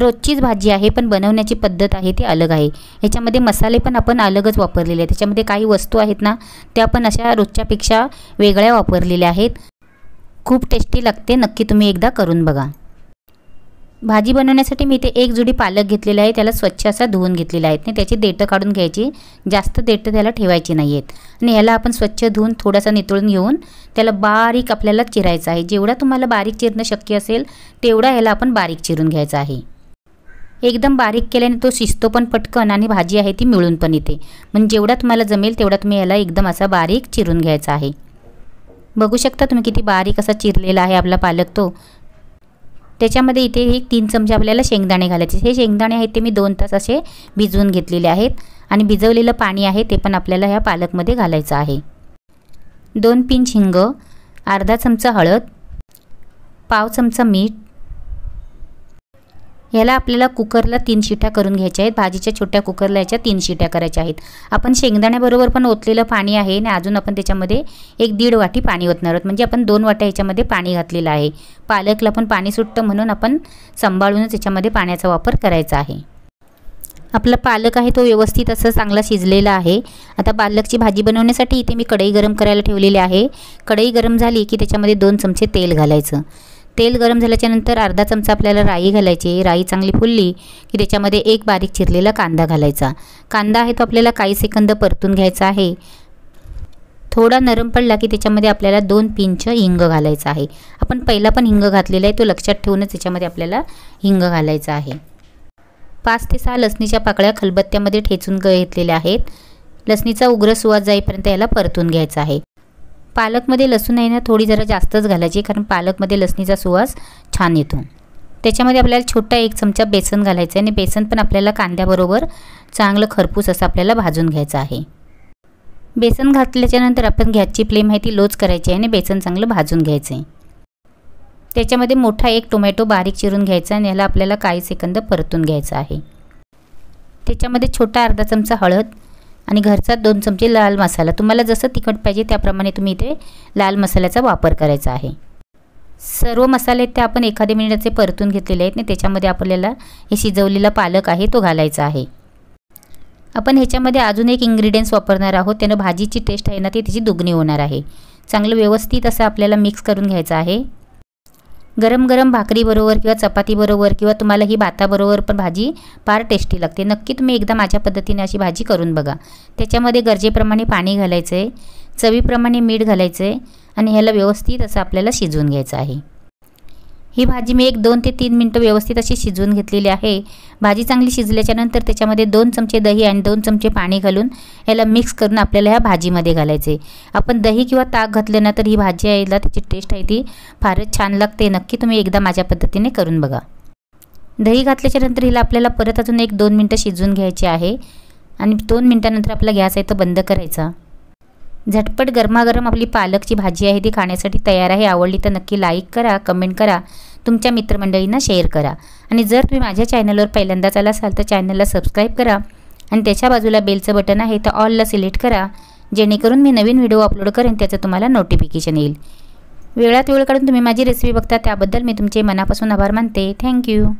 रोजचीच भाजी आहे पण बनवण्याची पद्धत आहे ती अलग आहे। याच्यामध्ये मसाले पण आपण अलगच वापरलेले आहेत। त्याच्यामध्ये काही वस्तू आहेत ना त्या आपण अशा रोजच्यापेक्षा वेगळ्या वापरलेल्या आहेत। खूप टेस्टी लागते, नक्की तुम्ही एकदा करून बघा। भाजी बनवण्यासाठी मी इथे एक जुडी पालक घेतलेला आहे, त्याला स्वच्छ असा धुवून घेतलेला आहे। त्याची देठं काढून घ्यायची, जास्त देठं त्याला ठेवायची नाही आहेत। आणि ह्याला आपण स्वच्छ धुवून थोडासा नितळून घेऊन त्याला बारीक आपल्याला चिरायचं आहे। जेवढा तुम्हाला बारीक चिरणं शक्य असेल तेवढा ह्याला आपण बारीक चिरून घ्यायचा आहे। एकदम बारीक केल्याने तो शिजतो पण पटकन आणि भाजी आहे ती मिळून पण येते। म्हणजे जेवढा तुम्हाला जमेल तेवढा तुम्ही ह्याला एकदम असा बारीक चिरून घ्यायचा आहे। बघू शकता तुम्ही किती बारीक असा चिरलेला आहे आपला पालक तो। त्याच्यामध्ये इथे एक 3 चमचे आपल्याला शेंगदाणे घालायचे। हे शेंगदाणे आहेत ते मी 2 तास असे भिजवून घेतलेले आहेत आणि भिजवलेलं पाणी आहे ते पण आपल्याला ह्या पालकमध्ये घालायचं आहे। 2 पिंच हिंग, अर्धा चमचा हळद, पाव चमचा मीठ। ह्याला आपल्याला कुकरला 3 शिट्या करून घ्यायच्या आहेत। भाजीच्या छोट्या कुकरला याच्या 3 शिट्या करायच्या आहेत। आपण शेंगदाण्याबरोबर पण ओतलेलं पाणी आहे आणि अजून आपण त्याच्यामध्ये एक 1.5 वाटी पाणी ओतणार आहोत। म्हणजे आपण 2 वाट्या याच्यामध्ये पाणी घातलेलं आहे। पालकला पण पाणी सुटतं म्हणून आपण सांभाळूनच याच्यामध्ये पाण्याचा वापर करायचा आहे। आपला पालक आहे तो व्यवस्थित असं चांगला शिजलेला आहे। आता पालकची भाजी बनवण्यासाठी इथे मी कढई गरम करायला ठेवलेली आहे। कढई गरम झाली की त्याच्यामध्ये 2 चमचे तेल घालायचं। तेल गरम झाल्याच्यानंतर अर्धा चमचा आपल्याला राई घालायची। राई चांगली फुलली की त्याच्यामध्ये एक बारीक चिरलेला कांदा घालायचा। कांदा आहे तो आपल्याला काही सेकंद परतून घ्यायचा आहे। थोडा नरम पडला की त्याच्यामध्ये आपल्याला 2 पिंच हिंग घालायचा आहे। आपण पहिला पण हिंग घातलेला आहे तो लक्षात ठेवूनच त्याच्यामध्ये आपल्याला हिंग घालायचा आहे। 5 ते 6 लसणीच्या पाकळ्या खलबत्त्यामध्ये ठेचून घेतलेल्या आहेत। लसणीचा उग्र सुवास जाईपर्यंत याला परतून घ्यायचा आहे। पालकमध्ये लसूण आहे ना थोडी जरा जास्तच घालायची, कारण पालकमध्ये लसणीचा सुवास छान येतो। त्याच्यामध्ये आपल्याला छोटा 1 चमचा बेसन घालायचं आहे आणि बेसन पण आपल्याला कांद्याबरोबर चांगलं खरपूस असं आपल्याला भाजून घ्यायचं आहे। बेसन घातल्याच्यानंतर आपण गॅसची फ्लेम आहे ती लोच करायची आहे आणि बेसन चांगलं भाजून घ्यायचं आहे। त्याच्यामध्ये मोठा 1 टोमॅटो बारीक चिरून घ्यायचा आणि याला आपल्याला काही सेकंद परतून घ्यायचं आहे। त्याच्यामध्ये छोटा अर्धा चमचा हळद आणि घरचा 2 चमचे लाल मसाला। तुम्हाला जसं तिखट पाहिजे त्याप्रमाणे तुम्ही इथे लाल मसाल्याचा वापर करायचा आहे। सर्व मसाले ते आपण एखाद्या मिनिटाचे परतून घेतलेले आहेत ना, त्याच्यामध्ये आपल्याला हे शिजवलेला पालक आहे तो घालायचा आहे। आपण ह्याच्यामध्ये अजून एक इन्ग्रेडियंट्स वापरणार आहोत, त्यानं भाजीची टेस्ट आहे ना ती तिची दुगणी होणार आहे। चांगलं व्यवस्थित असं आपल्याला मिक्स करून घ्यायचं आहे। गरम गरम भाकरीबरोबर किंवा चपातीबरोबर किंवा तुम्हाला ही भाताबरोबर पण भाजी फार टेस्टी लागते। नक्की तुम्ही एकदा माझ्या पद्धतीने अशी भाजी करून बघा। त्याच्यामध्ये गरजेप्रमाणे पाणी घालायचं आहे, चवीप्रमाणे मीठ घालायचं आहे आणि ह्याला व्यवस्थित असं आपल्याला शिजवून घ्यायचं आहे। ही भाजी मी एक 2 ते 3 मिनटं व्यवस्थित अशी शिजवून घेतलेली आहे। भाजी चांगली शिजल्याच्यानंतर त्याच्यामध्ये 2 चमचे दही आणि 2 चमचे पाणी घालून याला मिक्स करून आपल्याला ह्या भाजीमध्ये घालायचे। आपण दही किंवा ताक घातलं ना तर ही भाजी आहे त्याची टेस्ट आहे ती फारच छान लागते। नक्की तुम्ही एकदा माझ्या पद्धतीने करून बघा। दही घातल्याच्यानंतर हिला आपल्याला परत अजून एक 2 मिनटं शिजवून घ्यायची आहे आणि 2 मिनटानंतर आपला गॅस आहे तो बंद करायचा। झटपट गरमागरम आपली पालकची भाजी आहे ती खाण्यासाठी तयार आहे। आवडली तर नक्की लाईक करा, कमेंट करा, तुमच्या मित्रमंडळींना शेअर करा आणि जर तुम्ही माझ्या चॅनलवर पहिल्यांदाच आला असाल तर चॅनलला सबस्क्राईब करा आणि त्याच्या बाजूला बेलचं बटन आहे तर ऑलला सिलेक्ट करा, जेणेकरून मी नवीन व्हिडिओ अपलोड करेन त्याचं तुम्हाला नोटिफिकेशन येईल। वेळात वेळ काढून तुम्ही माझी रेसिपी बघता त्याबद्दल मी तुमचे मनापासून आभार मानते। थँक्यू।